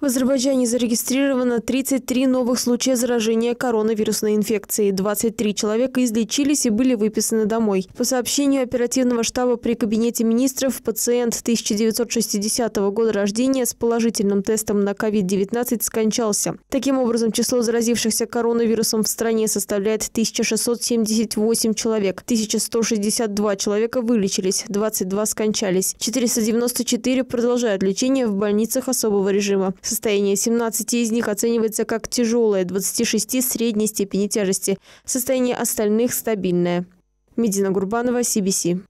В Азербайджане зарегистрировано 33 новых случая заражения коронавирусной инфекцией. 23 человека излечились и были выписаны домой. По сообщению оперативного штаба при кабинете министров, пациент 1960 года рождения с положительным тестом на COVID-19 скончался. Таким образом, число заразившихся коронавирусом в стране составляет 1678 человек. 1162 человека вылечились, 22 скончались. 494 продолжают лечение в больницах особого режима. Состояние 17 из них оценивается как тяжелое, 26 – средней степени тяжести. Состояние остальных – стабильное. Медина Гурбанова, Си Би Си.